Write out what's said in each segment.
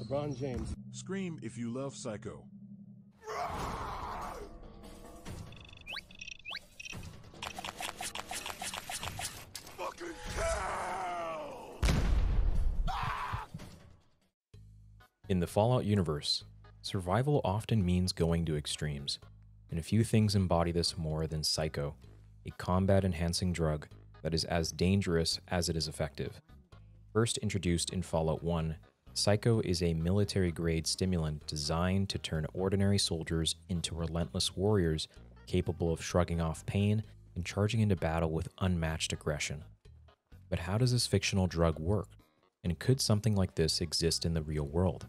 LeBron James. Scream if you love Psycho. Fucking hell! In the Fallout universe, survival often means going to extremes, and a few things embody this more than Psycho, a combat-enhancing drug that is as dangerous as it is effective. First introduced in Fallout 1, Psycho is a military-grade stimulant designed to turn ordinary soldiers into relentless warriors capable of shrugging off pain and charging into battle with unmatched aggression. But how does this fictional drug work? And could something like this exist in the real world?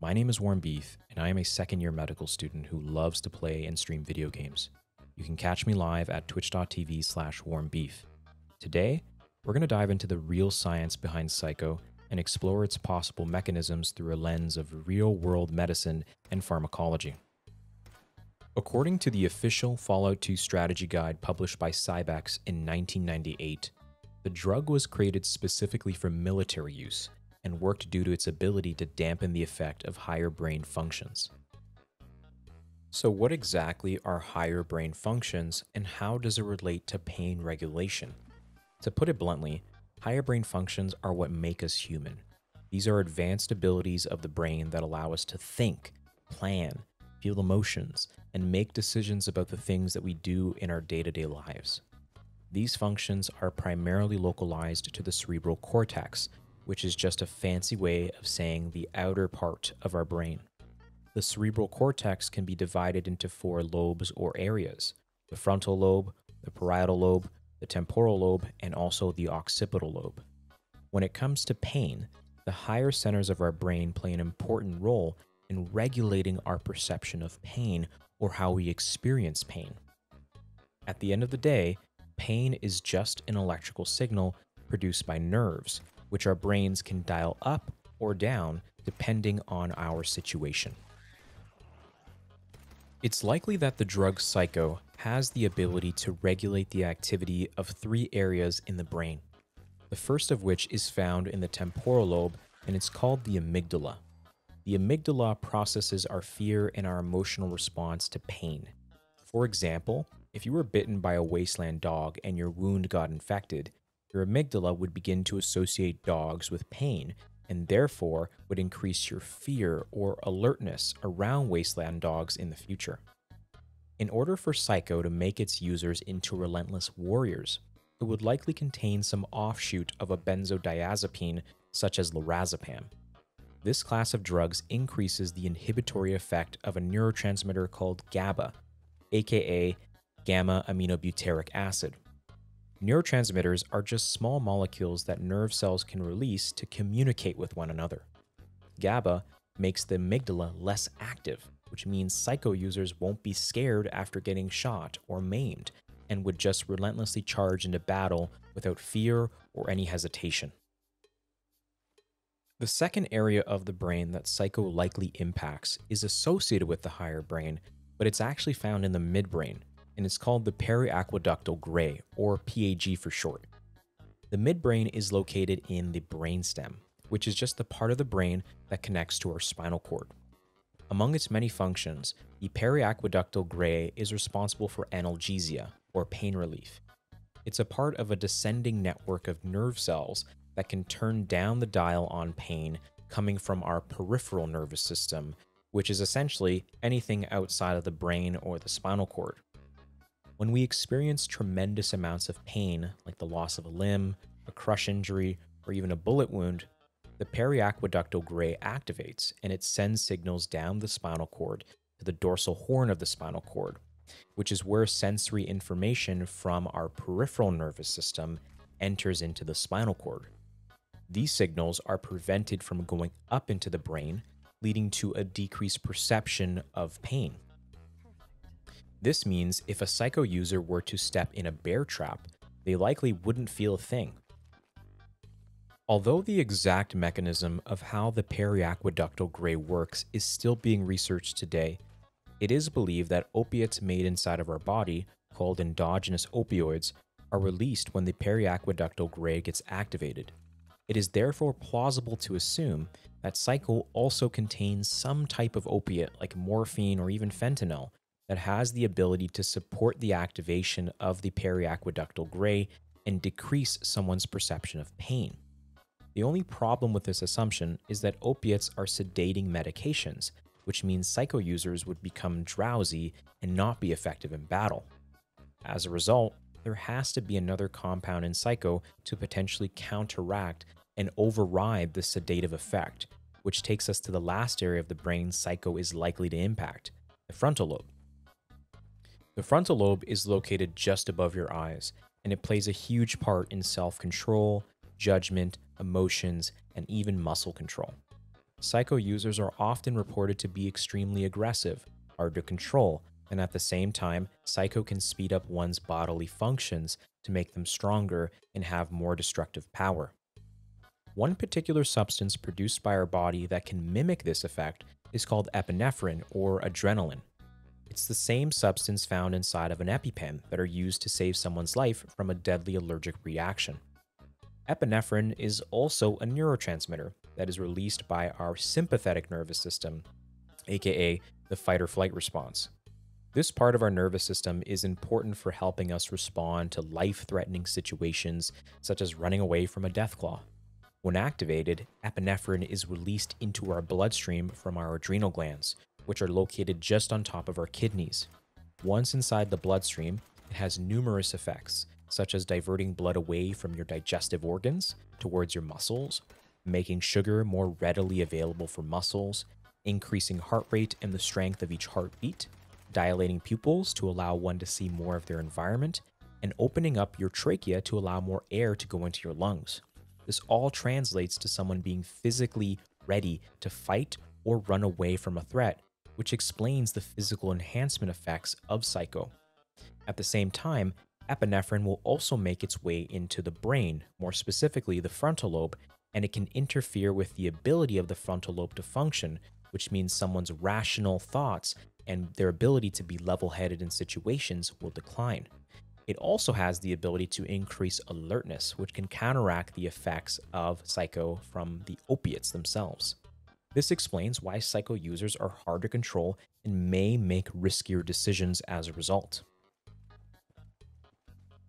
My name is Warm Beef, and I am a second-year medical student who loves to play and stream video games. You can catch me live at twitch.tv/warmbeef. Today, we're going to dive into the real science behind Psycho and explore its possible mechanisms through a lens of real-world medicine and pharmacology. According to the official Fallout 2 strategy guide published by Cybex in 1998, the drug was created specifically for military use and worked due to its ability to dampen the effect of higher brain functions. So what exactly are higher brain functions, and how does it relate to pain regulation? To put it bluntly, higher brain functions are what make us human. These are advanced abilities of the brain that allow us to think, plan, feel emotions, and make decisions about the things that we do in our day-to-day lives. These functions are primarily localized to the cerebral cortex, which is just a fancy way of saying the outer part of our brain. The cerebral cortex can be divided into four lobes or areas: the frontal lobe, the parietal lobe, the temporal lobe, and also the occipital lobe. When it comes to pain, the higher centers of our brain play an important role in regulating our perception of pain or how we experience pain. At the end of the day, pain is just an electrical signal produced by nerves, which our brains can dial up or down depending on our situation. It's likely that the drug Psycho has the ability to regulate the activity of three areas in the brain, the first of which is found in the temporal lobe, and it's called the amygdala. The amygdala processes our fear and our emotional response to pain. For example, if you were bitten by a wasteland dog and your wound got infected, your amygdala would begin to associate dogs with pain and therefore would increase your fear or alertness around wasteland dogs in the future. In order for Psycho to make its users into relentless warriors, it would likely contain some offshoot of a benzodiazepine such as lorazepam. This class of drugs increases the inhibitory effect of a neurotransmitter called GABA, aka gamma-aminobutyric acid. Neurotransmitters are just small molecules that nerve cells can release to communicate with one another. GABA makes the amygdala less active, which means Psycho users won't be scared after getting shot or maimed, and would just relentlessly charge into battle without fear or any hesitation. The second area of the brain that Psycho likely impacts is associated with the higher brain, but it's actually found in the midbrain, and it's called the periaqueductal gray, or PAG for short. The midbrain is located in the brainstem, which is just the part of the brain that connects to our spinal cord. Among its many functions, the periaqueductal gray is responsible for analgesia, or pain relief. It's a part of a descending network of nerve cells that can turn down the dial on pain coming from our peripheral nervous system, which is essentially anything outside of the brain or the spinal cord. When we experience tremendous amounts of pain, like the loss of a limb, a crush injury, or even a bullet wound, the periaqueductal gray activates, and it sends signals down the spinal cord to the dorsal horn of the spinal cord, which is where sensory information from our peripheral nervous system enters into the spinal cord. These signals are prevented from going up into the brain, leading to a decreased perception of pain. This means if a Psycho user were to step in a bear trap, they likely wouldn't feel a thing. Although the exact mechanism of how the periaqueductal gray works is still being researched today, it is believed that opiates made inside of our body, called endogenous opioids, are released when the periaqueductal gray gets activated. It is therefore plausible to assume that Psycho also contains some type of opiate like morphine or even fentanyl that has the ability to support the activation of the periaqueductal gray and decrease someone's perception of pain. The only problem with this assumption is that opiates are sedating medications, which means Psycho users would become drowsy and not be effective in battle. As a result, there has to be another compound in Psycho to potentially counteract and override the sedative effect, which takes us to the last area of the brain Psycho is likely to impact, the frontal lobe. The frontal lobe is located just above your eyes, and it plays a huge part in self-control, judgment, emotions, and even muscle control. Psycho users are often reported to be extremely aggressive, hard to control, and at the same time, Psycho can speed up one's bodily functions to make them stronger and have more destructive power. One particular substance produced by our body that can mimic this effect is called epinephrine or adrenaline. It's the same substance found inside of an EpiPen that are used to save someone's life from a deadly allergic reaction. Epinephrine is also a neurotransmitter that is released by our sympathetic nervous system, aka the fight-or-flight response. This part of our nervous system is important for helping us respond to life-threatening situations such as running away from a death claw. When activated, epinephrine is released into our bloodstream from our adrenal glands, which are located just on top of our kidneys. Once inside the bloodstream, it has numerous effects, such as diverting blood away from your digestive organs towards your muscles, making sugar more readily available for muscles, increasing heart rate and the strength of each heartbeat, dilating pupils to allow one to see more of their environment, and opening up your trachea to allow more air to go into your lungs. This all translates to someone being physically ready to fight or run away from a threat, which explains the physical enhancement effects of Psycho. At the same time, epinephrine will also make its way into the brain, more specifically the frontal lobe, and it can interfere with the ability of the frontal lobe to function, which means someone's rational thoughts and their ability to be level-headed in situations will decline. It also has the ability to increase alertness, which can counteract the effects of Psycho from the opiates themselves. This explains why Psycho users are hard to control and may make riskier decisions as a result.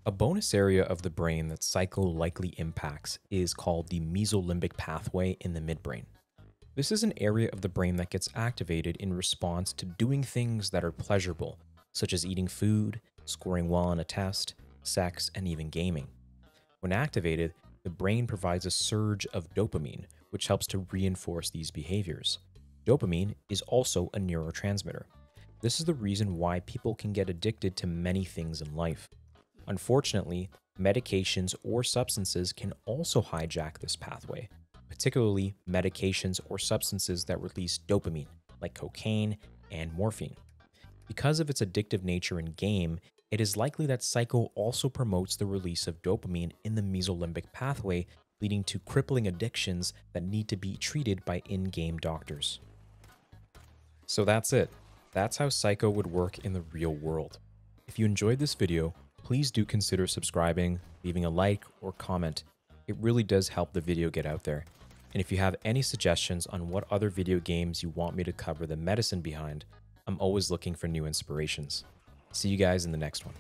A bonus area of the brain that Psycho likely impacts is called the mesolimbic pathway in the midbrain. This is an area of the brain that gets activated in response to doing things that are pleasurable, such as eating food, scoring well on a test, sex, and even gaming. When activated, the brain provides a surge of dopamine, which helps to reinforce these behaviors. Dopamine is also a neurotransmitter. This is the reason why people can get addicted to many things in life. Unfortunately, medications or substances can also hijack this pathway, particularly medications or substances that release dopamine, like cocaine and morphine. Because of its addictive nature in game, it is likely that Psycho also promotes the release of dopamine in the mesolimbic pathway, leading to crippling addictions that need to be treated by in-game doctors. So that's it. That's how Psycho would work in the real world. If you enjoyed this video, please do consider subscribing, leaving a like or comment. It really does help the video get out there. And if you have any suggestions on what other video games you want me to cover the medicine behind, I'm always looking for new inspirations. See you guys in the next one.